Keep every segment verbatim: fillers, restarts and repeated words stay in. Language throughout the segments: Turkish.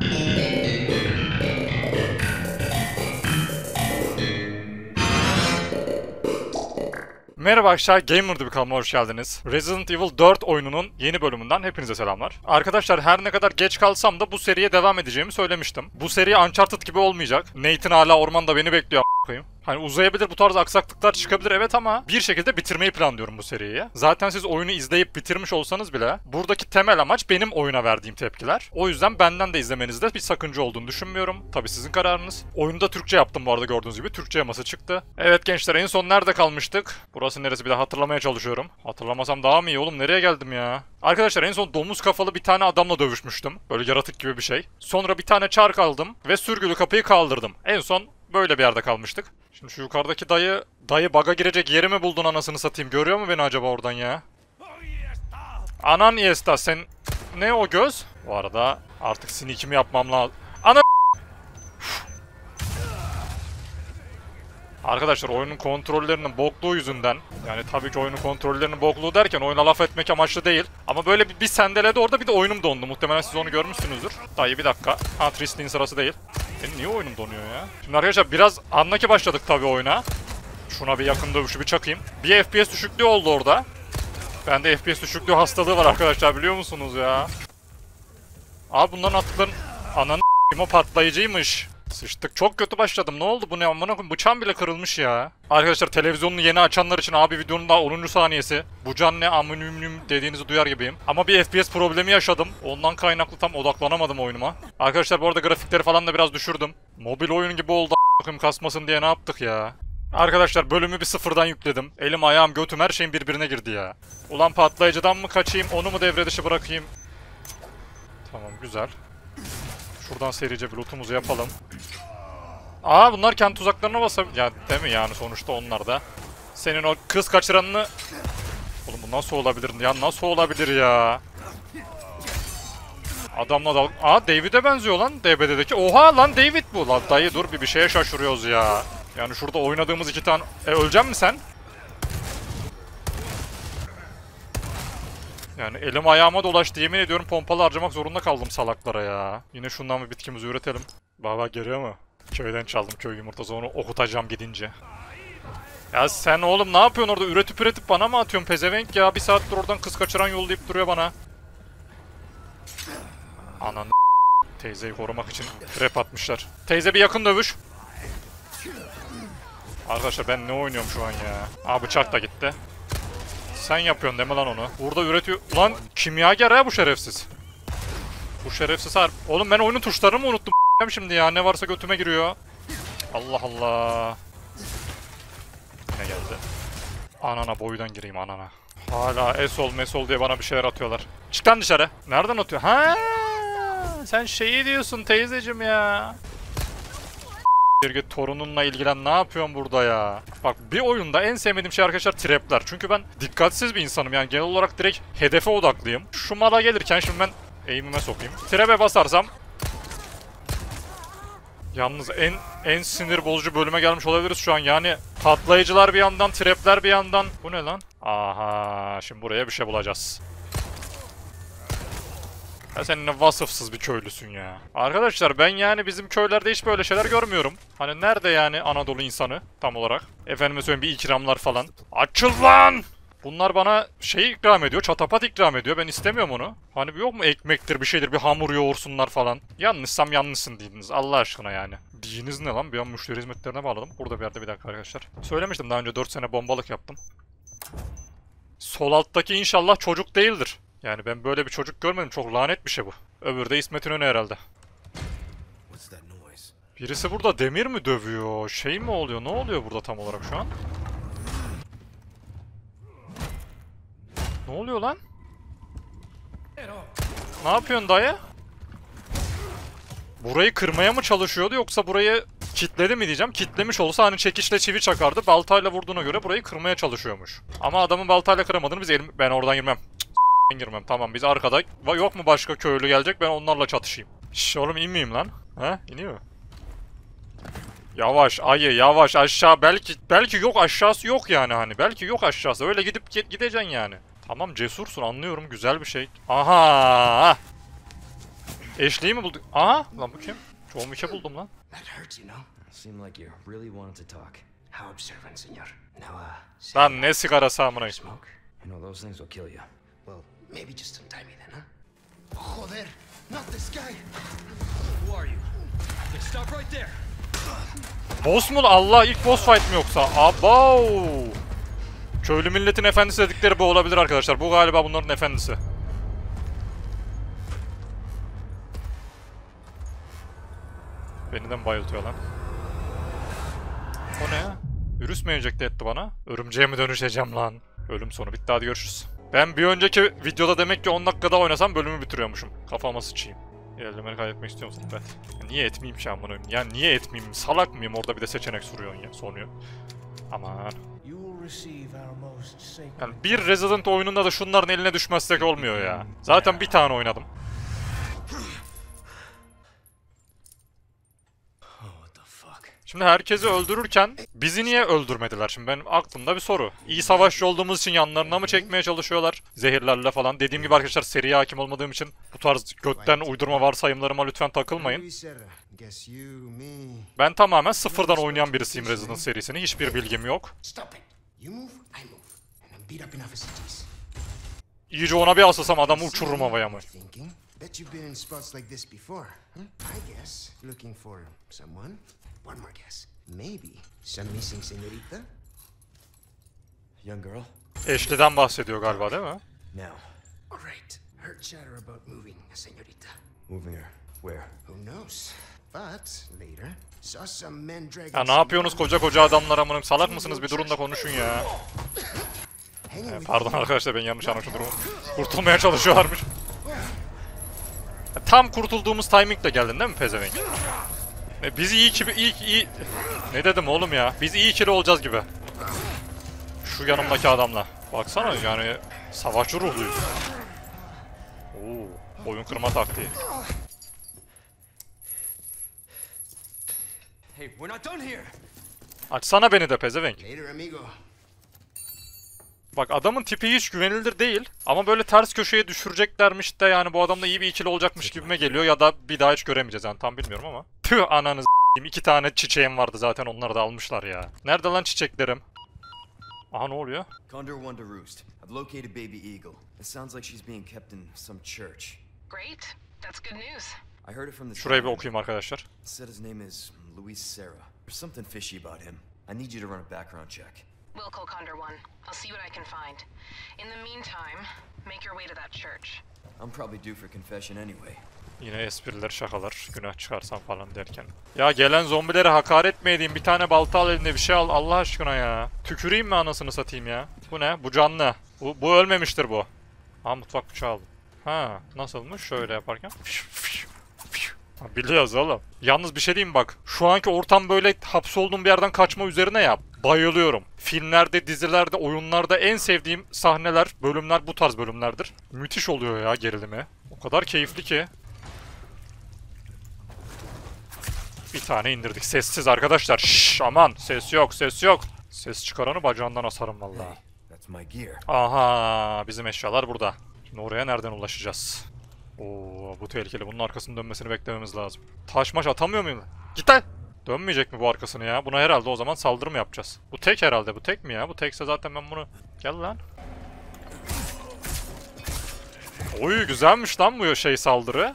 Merhaba arkadaşlar, Gamer'da bir kanalıma hoş geldiniz. Resident Evil dört oyununun yeni bölümünden hepinize selamlar. Arkadaşlar her ne kadar geç kalsam da bu seriye devam edeceğimi söylemiştim. Bu seri Uncharted gibi olmayacak. Nathan hala ormanda beni bekliyor a**ayım. Hani uzayabilir, bu tarz aksaklıklar çıkabilir evet, ama bir şekilde bitirmeyi planlıyorum bu seriyi. Zaten siz oyunu izleyip bitirmiş olsanız bile buradaki temel amaç benim oyuna verdiğim tepkiler. O yüzden benden de izlemenizde bir sakınca olduğunu düşünmüyorum. Tabii sizin kararınız. Oyunu da Türkçe yaptım bu arada, gördüğünüz gibi Türkçe yaması çıktı. Evet gençler, en son nerede kalmıştık? Burası neresi bir de hatırlamaya çalışıyorum. Hatırlamasam daha mı iyi oğlum, nereye geldim ya? Arkadaşlar en son domuz kafalı bir tane adamla dövüşmüştüm. Böyle yaratık gibi bir şey. Sonra bir tane çark aldım ve sürgülü kapıyı kaldırdım. En son böyle bir yerde kalmıştık. Şimdi şu yukarıdaki dayı, dayı baga girecek yeri mi buldun anasını satayım? Görüyor mu beni acaba oradan ya? Anan yesta sen... Ne o göz? Bu arada artık sinikimi yapmam lazım. Ana... Arkadaşlar oyunun kontrollerinin bokluğu yüzünden, yani tabii ki oyunun kontrollerinin bokluğu derken oyuna laf etmek amaçlı değil. Ama böyle bir, bir sendeledi orada, bir de oyunum dondu. Muhtemelen siz onu görmüşsünüzdür. Dayı bir dakika. Ha, tristliğin sırası değil. Benim niye oyunum donuyor ya? Şimdi arkadaşlar biraz anlaki başladık tabii oyuna. Şuna bir yakın dövüşü bir çakayım. Bir F P S düşüklüğü oldu orada. Bende F P S düşüklüğü hastalığı var arkadaşlar, biliyor musunuz ya? Abi bunların attıkların... Ananı s***im, o patlayıcıymış. Sıçtık. Çok kötü başladım. Ne oldu bu ne amına koyayım? Bıçağım bile kırılmış ya. Arkadaşlar televizyonunu yeni açanlar için abi videonun daha onuncu saniyesi. Bu can ne amınümnüm dediğinizi duyar gibiyim. Ama bir F P S problemi yaşadım. Ondan kaynaklı tam odaklanamadım oyunuma. Arkadaşlar bu arada grafikleri falan da biraz düşürdüm. Mobil oyun gibi oldu a**ım, kasmasın diye ne yaptık ya? Arkadaşlar bölümü bir sıfırdan yükledim. Elim ayağım götüm her şeyim birbirine girdi ya. Ulan patlayıcıdan mı kaçayım, onu mu devre dışı bırakayım? Tamam güzel. Şuradan serice bir lootumuzu yapalım. Aa bunlar kendi tuzaklarına basabilir. Ya değil mi yani, sonuçta onlar da. Senin o kız kaçıranını... Oğlum bu nasıl olabilir ya, nasıl olabilir ya? Adamla dal... Aa David'e benziyor lan D B D'deki. Oha lan David bu. Lan dayı dur bir bir şeye şaşırıyoruz ya. Yani şurada oynadığımız iki tane... E öleceksin mi sen? Yani elim ayağıma dolaştı, yemin ediyorum pompalı harcamak zorunda kaldım salaklara ya. Yine şundan bir bitkimizi üretelim. Baba geliyor mu? Köyden çaldım köy yumurtası, onu okutacağım gidince. Ya sen oğlum ne yapıyorsun orada, üretip üretip bana mı atıyorsun pezevenk ya? Bir saattir oradan kız kaçıran yollayıp duruyor bana. Ananı teyzeyi korumak için rap atmışlar. Teyze bir yakın dövüş. Arkadaşlar ben ne oynuyorum şu an ya? Aa bıçak da gitti. Sen yapıyorsun deme lan onu. Burada üretiyor... Ulan kimyager ha bu şerefsiz. Bu şerefsiz harbi. Oğlum ben oyunun tuşlarını mı unuttum şimdi ya? Ne varsa götüme giriyor. Allah Allah. Yine geldi. Anana boydan gireyim anana. Hala esol mesol diye bana bir şeyler atıyorlar. Çık lan dışarı. Nereden atıyor? Ha, sen şeyi diyorsun teyzeciğim ya. Torununla ilgilen, ne yapıyorsun burada ya? Bak bir oyunda en sevmediğim şey arkadaşlar trapler. Çünkü ben dikkatsiz bir insanım, yani genel olarak direkt hedefe odaklıyım. Şu mala gelirken şimdi ben aim'ime sokayım. Trap'e basarsam... Yalnız en en sinir bozucu bölüme gelmiş olabiliriz şu an. Yani patlayıcılar bir yandan, trapler bir yandan. Bu ne lan? Aha şimdi buraya bir şey bulacağız. Ya sen ne vasıfsız bir köylüsün ya. Arkadaşlar ben yani bizim köylerde hiç böyle şeyler görmüyorum. Hani nerede yani Anadolu insanı tam olarak? Efendime söyleyeyim bir ikramlar falan. Açıl lan! Bunlar bana şey ikram ediyor, çatapat ikram ediyor. Ben istemiyorum onu. Hani yok mu ekmektir bir şeydir, bir hamur yoğursunlar falan. Yanlışsam yanlışsın diyiniz Allah aşkına yani. Diyiniz ne lan? Bir an müşteri hizmetlerine bağladım. Burada bir yerde bir dakika arkadaşlar. Söylemiştim daha önce dört sene bombalık yaptım. Sol alttaki inşallah çocuk değildir. Yani ben böyle bir çocuk görmedim. Çok lanet bir şey bu. Öbürü de İsmet İnönü herhalde. Birisi burada demir mi dövüyor? Şey mi oluyor? Ne oluyor burada tam olarak şu an? Ne oluyor lan? Ne yapıyorsun dayı? Burayı kırmaya mı çalışıyordu yoksa burayı kitledi mi diyeceğim. Kitlemiş olsa hani çekiçle çivi çakardı. Baltayla vurduğuna göre burayı kırmaya çalışıyormuş. Ama adamın baltayla kıramadığını biz elim... Ben oradan girmem. Ben girmem. Tamam biz arkada yok mu başka köylü gelecek, ben onlarla çatışayım. Şşş oğlum inmeyeyim lan. Ha iniyor mu? Yavaş ayı yavaş aşağı, belki belki yok aşağısı yok yani hani. Belki yok aşağısı, öyle gidip gideceksin yani. Tamam cesursun anlıyorum, güzel bir şey. Aha. Eşliği mi bulduk? Aha! Lan bu kim? Çoğumu işe buldum lan. Lan ne sigarası amına? Boss mu? Allah, ilk boss fight mi yoksa? Abav! Köylü milletin efendisi dedikleri bu olabilir arkadaşlar. Bu galiba bunların efendisi. Beni de mi bayıltıyor lan? O ne ya? Virüs mü enjekte etti bana? Örümceğe mi dönüşeceğim lan? Ölüm sonu bitti, hadi görüşürüz. Ben bir önceki videoda demek ki on dakikada oynasam bölümü bitiriyormuşum. Kafama sıçayım. İlerlemeni kaydetmek istiyor musun? Ben. Ya niye etmeyeyim şu an bunu? Ya niye etmeyeyim? Salak mıyım? Orada bir de seçenek soruyorsun ya. Soruyor. Aman. Yani bir Resident oyununda da şunların eline düşmezsek olmuyor ya. Zaten bir tane oynadım. Şimdi herkesi öldürürken bizi niye öldürmediler? Şimdi benim aklımda bir soru. İyi savaşçı olduğumuz için yanlarına mı çekmeye çalışıyorlar? Zehirlerle falan. Dediğim gibi arkadaşlar, seriye hakim olmadığım için bu tarz götten uydurma varsayımlarıma lütfen takılmayın. Ben tamamen sıfırdan oynayan birisiyim Resident serisini. Hiçbir bilgim yok. İyice ona bir asılsam adamı uçururum havaya mı? One more guess. Maybe some missing señorita? Young girl. Eşliden bahsediyor galiba, değil mi? Now. All right. Heard chatter about moving a señorita. Moving her. Where? Who knows? But later. Saw some men dragging. Ya ne yapıyorsunuz koca koca adamlar amınım? Salak mısınız? Bir durun da konuşun ya. E, pardon arkadaşlar, ben yanlış anlamışım durumu. Kurtulmaya çalışıyorlarmış. Ya, tam kurtulduğumuz timingle geldin değil mi pezevenk? Biz iyi ki iyi iyi ne dedim oğlum ya? Biz iyi ikili olacağız gibi. Şu yanımdaki adamla. Baksana yani savaşçı ruhluyuz. Oo, boyun kırma taktiği. Hey, we're not done here. Açsana beni de pezevenk. Bak adamın tipi hiç güvenilir değil ama böyle ters köşeye düşüreceklermiş de yani bu adamla iyi bir ikili olacakmış gibime geliyor ya da bir daha hiç göremeyeceğiz yani, tam bilmiyorum ama. Tüh ananı s**eyim, iki tane çiçeğim vardı zaten, onları da almışlar ya. Nerede lan çiçeklerim? Aha ne oluyor? Condor Wanda Roost. I've located baby eagle. It sounds like she's being kept in some church. Great. That's good news. I heard it from the Şurayı bir okuyayım arkadaşlar. Said his name is Luis Serra. There's something fishy about him. I need you to run a background check. We'll call Condor One. I'll see what I can find. In the meantime, make your way to that church. I'm probably due for confession anyway. Yine espriler, şakalar, günah çıkarsam falan derken. Ya gelen zombilere hakaret mi edeyim? Bir tane balta al, elinde bir şey al Allah aşkına ya. Tüküreyim mi anasını satayım ya? Bu ne? Bu canlı. Bu, bu ölmemiştir bu. Aa mutfak bıçağı aldım. Ha nasılmış şöyle yaparken? Biliyoruz oğlum. Yalnız bir şey diyeyim bak. Şu anki ortam böyle hapsolduğum bir yerden kaçma üzerine yap. Bayılıyorum. Filmlerde, dizilerde, oyunlarda en sevdiğim sahneler, bölümler bu tarz bölümlerdir. Müthiş oluyor ya gerilimi. O kadar keyifli ki. Bir tane indirdik. Sessiz arkadaşlar. Şşş aman. Ses yok, ses yok. Ses çıkaranı bacağından asarım vallahi. Aha bizim eşyalar burada. Şimdi oraya nereden ulaşacağız? Oo bu tehlikeli. Bunun arkasının dönmesini beklememiz lazım. Taş maş atamıyor muyum? Git lan. Dönmeyecek mi bu arkasını ya? Buna herhalde o zaman saldırı mı yapacağız? Bu tek herhalde. Bu tek mi ya? Bu tekse zaten ben bunu... Gel lan. Oy güzelmiş lan bu şey saldırı.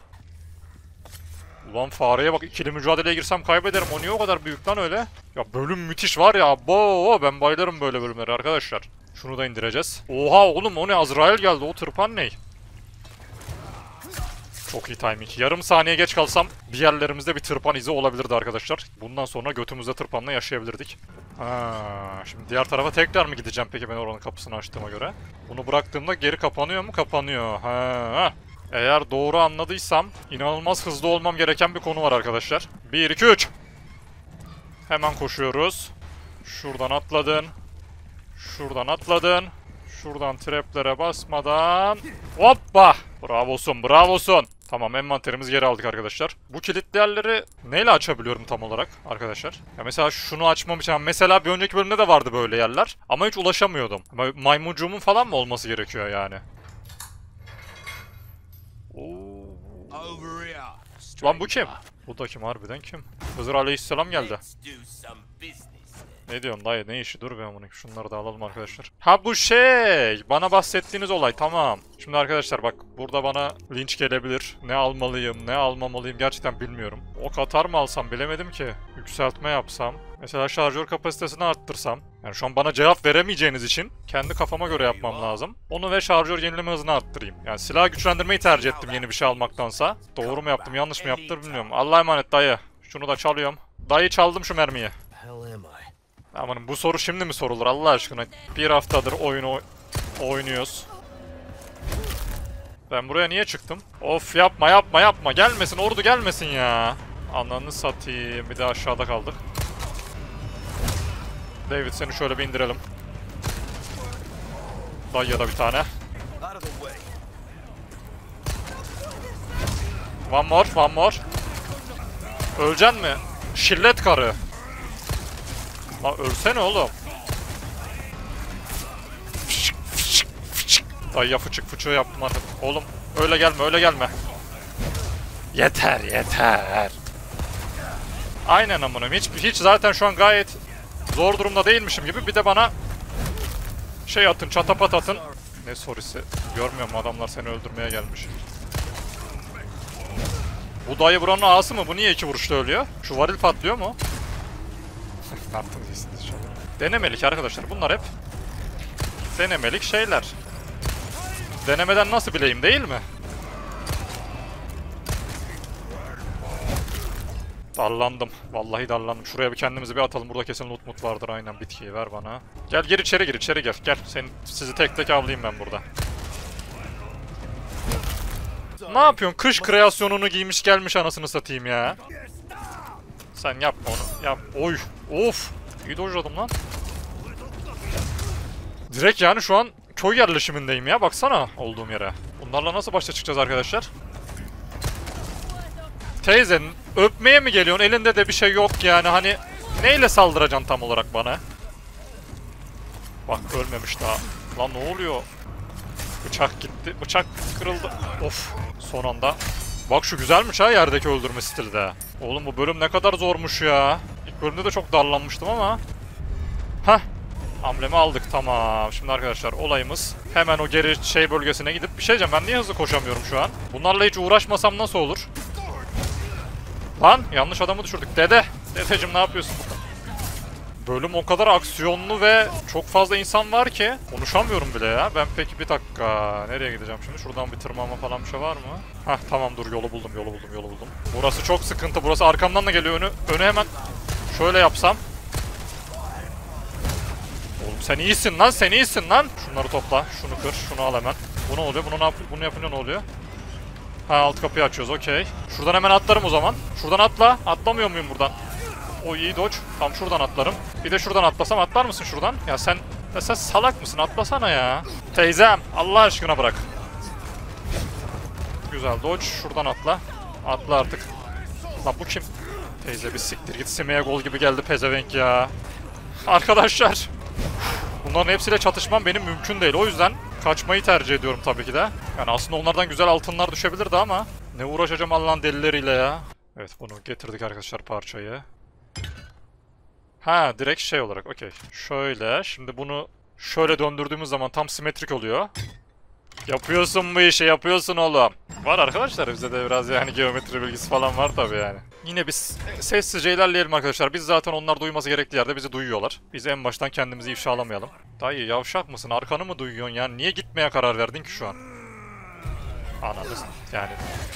Ulan fareye bak, ikili mücadeleye girsem kaybederim. O niye o kadar büyük lan öyle? Ya bölüm müthiş var ya. Abo, ben baylarım böyle bölümleri arkadaşlar. Şunu da indireceğiz. Oha oğlum o ne? Azrail geldi. O tırpan ney? Çok iyi timing. Yarım saniye geç kalsam bir yerlerimizde bir tırpan izi olabilirdi arkadaşlar. Bundan sonra götümüzde tırpanla yaşayabilirdik. Ha, şimdi diğer tarafa tekrar mı gideceğim peki ben oranın kapısını açtığıma göre? Bunu bıraktığımda geri kapanıyor mu? Kapanıyor. Ha. Eğer doğru anladıysam inanılmaz hızlı olmam gereken bir konu var arkadaşlar. bir iki üç. Hemen koşuyoruz. Şuradan atladın. Şuradan atladın. Şuradan traplere basmadan. Hoppa! Bravosun, bravosun. Tamam, envanterimizi geri aldık arkadaşlar. Bu kilitli yerleri neyle açabiliyorum tam olarak arkadaşlar? Ya mesela şunu açmam için. Mesela bir önceki bölümde de vardı böyle yerler. Ama hiç ulaşamıyordum. Maymuncuğumun falan mı olması gerekiyor yani? Oo, Lan bu kim? Bu da kim harbiden kim? Hızır aleyhisselam geldi. Ne diyorsun dayı, ne işi, dur be amına. Şunları da alalım arkadaşlar. Ha bu şey, bana bahsettiğiniz olay, tamam. Şimdi arkadaşlar bak, burada bana linç gelebilir. Ne almalıyım, ne almamalıyım gerçekten bilmiyorum. Ok atar mı alsam bilemedim ki. Yükseltme yapsam. Mesela şarjör kapasitesini arttırsam. Yani şu an bana cevap veremeyeceğiniz için kendi kafama göre yapmam lazım. Onu ve şarjör yenileme hızını arttırayım. Yani silah güçlendirmeyi tercih ettim yeni bir şey almaktansa. Doğru mu yaptım, yanlış mı yaptım bilmiyorum. Allah'a emanet dayı. Şunu da çalıyorum. Dayı çaldım şu mermiyi. Amanın bu soru şimdi mi sorulur Allah aşkına? Bir haftadır oyunu oynuyoruz. Ben buraya niye çıktım? Of yapma yapma yapma. Gelmesin ordu, gelmesin ya. Ananı satayım. Bir de aşağıda kaldık. David seni şöyle bir indirelim. Dayıya da bir tane. One more, one more. Öleceksin mi? Şillet karı. Lan ölsene oğlum. Fışık fışık fışık. Dayıya fıçık fıçığı yaptım artık. Oğlum öyle gelme, öyle gelme. Yeter yeter. Aynen amınım, hiç, hiç zaten şu an gayet zor durumda değilmişim gibi. Bir de bana şey atın, çatapat atın. Ne sorisi, görmüyor mu adamlar seni öldürmeye gelmiş. Bu dayı buranın ağası mı? Bu niye iki vuruşta ölüyor? Şu varil patlıyor mu? Denemelik arkadaşlar, bunlar hep denemelik şeyler. Denemeden nasıl bileyim değil mi? Dallandım. Vallahi dallandım. Şuraya bir kendimizi bir atalım. Burada kesin loot mut vardır. Aynen, bitkiyi ver bana. Gel gir içeri, gir içeri gel. Gel. Seni, sizi tek tek avlayayım ben burada. Ne yapıyorsun? Kış kreasyonunu giymiş gelmiş anasını satayım ya. Sen yapma onu. Yap. Oy. Of. İyi dojladım lan. Direkt yani şu an köy yerleşimindeyim ya. Baksana olduğum yere. Bunlarla nasıl başa çıkacağız arkadaşlar? Teyze öpmeye mi geliyorsun? Elinde de bir şey yok yani. Hani neyle saldıracaksın tam olarak bana? Bak ölmemiş daha. Lan ne oluyor? Bıçak gitti. Bıçak kırıldı. Of. Son anda. Bak şu güzelmiş ha, yerdeki öldürme stili de. Oğlum bu bölüm ne kadar zormuş ya. İlk bölümde de çok darlanmıştım ama. Hah. Amblemi aldık, tamam. Şimdi arkadaşlar olayımız hemen o geri şey bölgesine gidip bir şey diyeceğim. Ben niye hızlı koşamıyorum şu an? Bunlarla hiç uğraşmasam nasıl olur? Lan yanlış adamı düşürdük. Dede. Dedeciğim ne yapıyorsun burada? Bölüm o kadar aksiyonlu ve çok fazla insan var ki. Konuşamıyorum bile ya. Ben peki bir dakika. Nereye gideceğim şimdi? Şuradan bir tırmanma falan bir şey var mı? Hah tamam, dur yolu buldum yolu buldum yolu buldum. Burası çok sıkıntı. Burası arkamdan da geliyor, önü. Önü hemen şöyle yapsam. Oğlum sen iyisin lan, sen iyisin lan. Şunları topla. Şunu kır. Şunu al hemen. Bu ne oluyor? Bunu, ne yap bunu yapınca ne oluyor? Ha alt kapıyı açıyoruz, okey. Şuradan hemen atlarım o zaman. Şuradan atla. Atlamıyor muyum buradan? O iyi dodge. Tam şuradan atlarım. Bir de şuradan atlasam atlar mısın şuradan? Ya sen, ya sen salak mısın? Atlasana ya. Teyzem Allah aşkına bırak. Güzel dodge. Şuradan atla. Atla artık. Lan bu kim? Teyze bir siktir git. Simeye gol gibi geldi pezevenk ya. Arkadaşlar. Bunların hepsiyle çatışmam benim mümkün değil. O yüzden kaçmayı tercih ediyorum tabii ki de. Yani aslında onlardan güzel altınlar düşebilirdi ama ne uğraşacağım Allah'ın delileriyle ya. Evet bunu getirdik arkadaşlar, parçayı. Ha direkt şey olarak okey. Şöyle şimdi bunu şöyle döndürdüğümüz zaman tam simetrik oluyor. Yapıyorsun bu işi, yapıyorsun oğlum. Var arkadaşlar bizde de biraz yani geometri bilgisi falan var tabii yani. Yine biz sessizce ilerleyelim arkadaşlar. Biz zaten onlar duyması gerektiği yerde bizi duyuyorlar. Biz en baştan kendimizi ifşalamayalım. Dayı yavşak mısın? Arkanı mı duyuyorsun yani? Niye gitmeye karar verdin ki şu an? Anladın yani.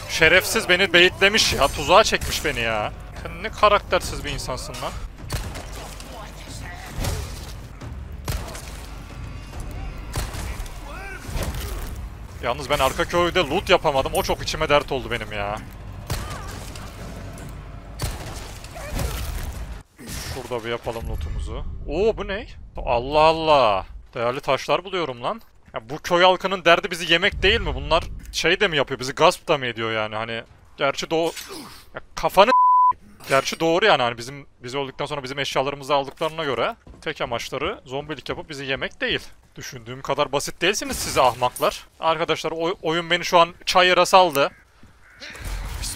Şerefsiz beni beyitlemiş ya. Tuzağa çekmiş beni ya. Sen ne karaktersiz bir insansın lan. Yalnız ben arka köyde loot yapamadım. O çok içime dert oldu benim ya. Şurada bir yapalım lootumuzu. Oo bu ne? Allah Allah. Değerli taşlar buluyorum lan. Ya, bu köy halkının derdi bizi yemek değil mi? Bunlar şey de mi yapıyor? Bizi gasp da mı ediyor yani? Hani gerçi doğru... Ya, kafanı gerçi doğru yani. Hani bizim bizi öldükten sonra bizim eşyalarımızı aldıklarına göre tek amaçları zombilik yapıp bizi yemek değil. Düşündüğüm kadar basit değilsiniz siz ahmaklar. Arkadaşlar oy oyun beni şu an çayıra saldı.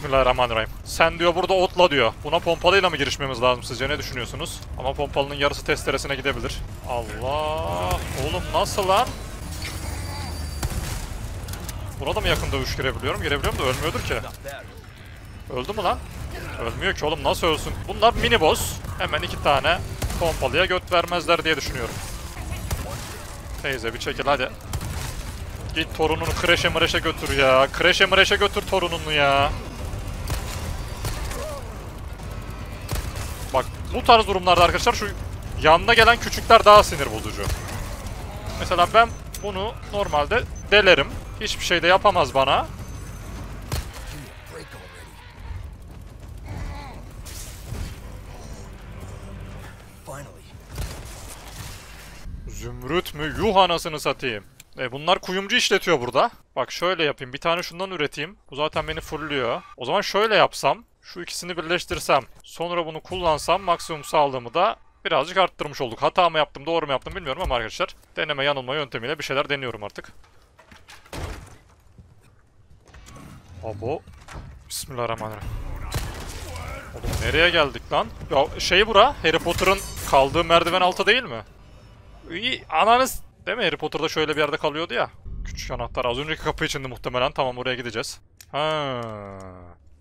Bismillahirrahmanirrahim. Sen diyor burada otla diyor. Buna pompalıyla mı girişmemiz lazım sizce? Ne düşünüyorsunuz? Ama pompalının yarısı testeresine gidebilir. Allah! Oğlum nasıl lan? Buna da mı yakın dövüş girebiliyorum? Girebiliyorum da ölmüyordur ki. Öldü mü lan? Ölmüyor ki oğlum, nasıl ölsün? Bunlar mini boss. Hemen iki tane pompalıya göt vermezler diye düşünüyorum. Teyze bir çekil hadi. Git torununu kreşe mreşe götür ya. Kreşe mreşe götür torununu ya. Bak bu tarz durumlarda arkadaşlar şu yanına gelen küçükler daha sinir bozucu. Mesela ben bunu normalde delerim. Hiçbir şey de yapamaz bana. Zümrüt mü? Yuh anasını satayım. E bunlar kuyumcu işletiyor burada. Bak şöyle yapayım. Bir tane şundan üreteyim. Bu zaten beni fullüyor. O zaman şöyle yapsam. Şu ikisini birleştirsem. Sonra bunu kullansam maksimum sağlığımı da birazcık arttırmış olduk. Hata mı yaptım, doğru mu yaptım bilmiyorum ama arkadaşlar. Deneme yanılma yöntemiyle bir şeyler deniyorum artık. Abo. Bismillahirrahmanirrahim. Oğlum nereye geldik lan? Ya şey bura. Harry Potter'ın kaldığı merdiven altı değil mi? İyi ananız. Değil mi? Harry Potter'da şöyle bir yerde kalıyordu ya. Küçük anahtar. Az önceki kapı içinde muhtemelen. Tamam, oraya gideceğiz. Ha.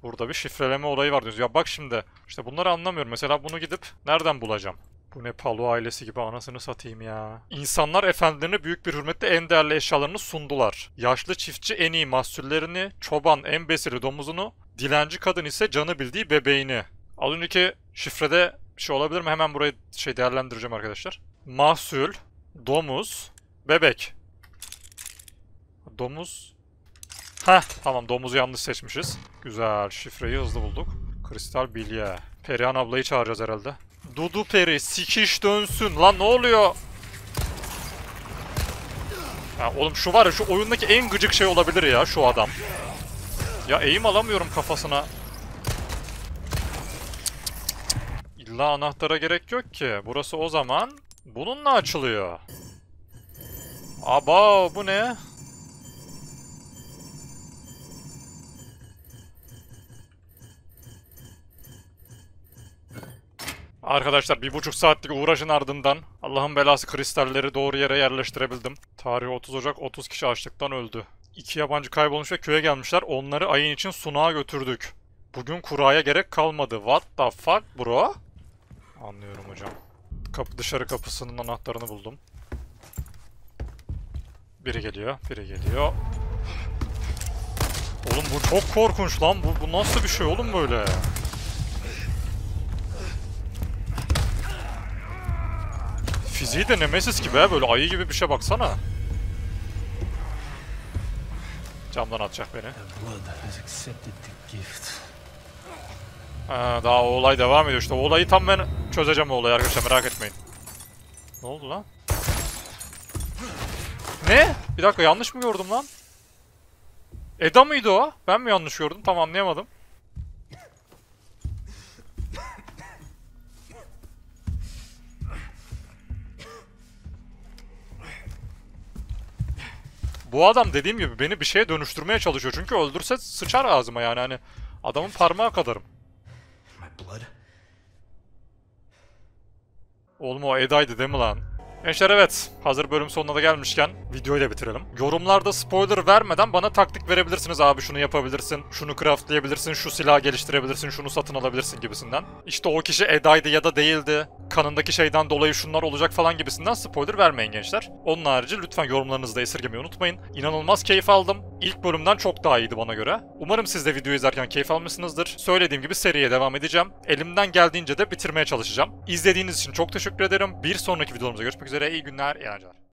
Burada bir şifreleme olayı var diyoruz. Ya bak şimdi. İşte bunları anlamıyorum. Mesela bunu gidip nereden bulacağım? Bu ne Palu ailesi gibi, anasını satayım ya. İnsanlar efendilerine büyük bir hürmetle en değerli eşyalarını sundular. Yaşlı çiftçi en iyi mahsullerini, çoban en besili domuzunu, dilenci kadın ise canı bildiği bebeğini. Az önceki şifrede bir şey olabilir mi? Hemen burayı şey değerlendireceğim arkadaşlar. Mahsul, domuz, bebek. Domuz. Heh tamam, domuzu yanlış seçmişiz. Güzel, şifreyi hızlı bulduk. Kristal bilye. Perihan ablayı çağıracağız herhalde. Dudu Peri sikiş dönsün lan, ne oluyor? Ya oğlum şu var ya, şu oyundaki en gıcık şey olabilir ya şu adam. Ya eğim alamıyorum kafasına. İlla anahtara gerek yok ki. Burası o zaman bununla açılıyor. Aba bu ne? Arkadaşlar bir buçuk saatlik uğraşın ardından Allah'ın belası kristalleri doğru yere yerleştirebildim. Tarihi otuz Ocak, otuz kişi açlıktan öldü. İki yabancı kaybolmuş ve köye gelmişler. Onları ayın için sunağa götürdük. Bugün kuraya gerek kalmadı. What the fuck bro? Anlıyorum hocam. Kapı, dışarı kapısının anahtarını buldum. Biri geliyor, biri geliyor. Oğlum bu çok korkunç lan. Bu, bu nasıl bir şey oğlum böyle? Fiziği de Nemesis gibi ha, böyle ayı gibi bir şey, baksana. Camdan atacak beni. Ha, daha o olay devam ediyor işte. O olayı tam ben çözeceğim o olayı arkadaşlar, merak etmeyin. Ne oldu lan? Ne? Bir dakika, yanlış mı gördüm lan? Eda mıydı o? Ben mi yanlış gördüm? Tam anlayamadım. Bu adam dediğim gibi beni bir şeye dönüştürmeye çalışıyor. Çünkü öldürse sıçar ağzıma yani, hani adamın parmağı kadarım. Oğlum o Eda'ydı değil mi lan? Gençler evet, hazır bölüm sonuna da gelmişken videoyu da bitirelim. Yorumlarda spoiler vermeden bana taktik verebilirsiniz. Abi şunu yapabilirsin, şunu craftlayabilirsin, şu silahı geliştirebilirsin, şunu satın alabilirsin gibisinden. İşte o kişi Eda'ydı ya da değildi, kanındaki şeyden dolayı şunlar olacak falan gibisinden spoiler vermeyin gençler. Onun harici lütfen yorumlarınızı da esirgemeyi unutmayın. İnanılmaz keyif aldım. İlk bölümden çok daha iyiydi bana göre. Umarım siz de videoyu izlerken keyif almışsınızdır. Söylediğim gibi seriye devam edeceğim. Elimden geldiğince de bitirmeye çalışacağım. İzlediğiniz için çok teşekkür ederim. Bir sonraki videolarımıza görüşmek üzere. İyi günler, iyi eğlenceler.